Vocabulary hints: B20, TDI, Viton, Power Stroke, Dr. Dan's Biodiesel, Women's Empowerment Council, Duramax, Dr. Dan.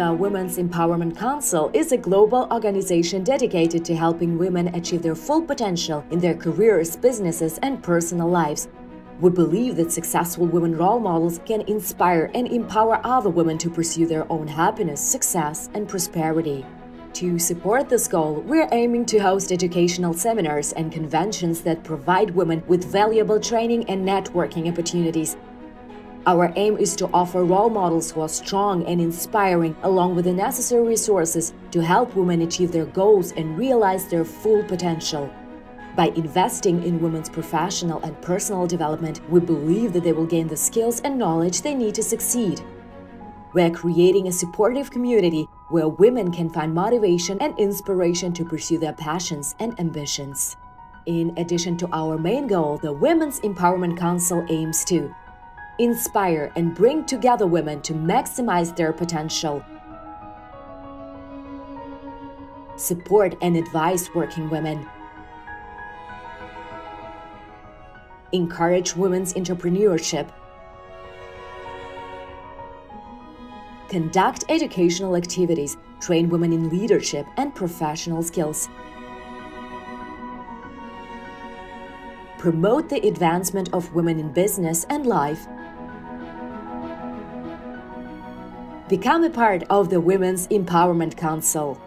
The Women's Empowerment Council is a global organization dedicated to helping women achieve their full potential in their careers, businesses, and personal lives. We believe that successful women role models can inspire and empower other women to pursue their own happiness, success, and prosperity. To support this goal, we're aiming to host educational seminars and conventions that provide women with valuable training and networking opportunities. Our aim is to offer role models who are strong and inspiring, along with the necessary resources to help women achieve their goals and realize their full potential. By investing in women's professional and personal development, we believe that they will gain the skills and knowledge they need to succeed. We're creating a supportive community where women can find motivation and inspiration to pursue their passions and ambitions. In addition to our main goal, the Women's Empowerment Council aims to inspire and bring together women to maximize their potential, support and advise working women, encourage women's entrepreneurship, conduct educational activities, train women in leadership and professional skills, promote the advancement of women in business and life. Become a part of the Women's Empowerment Council.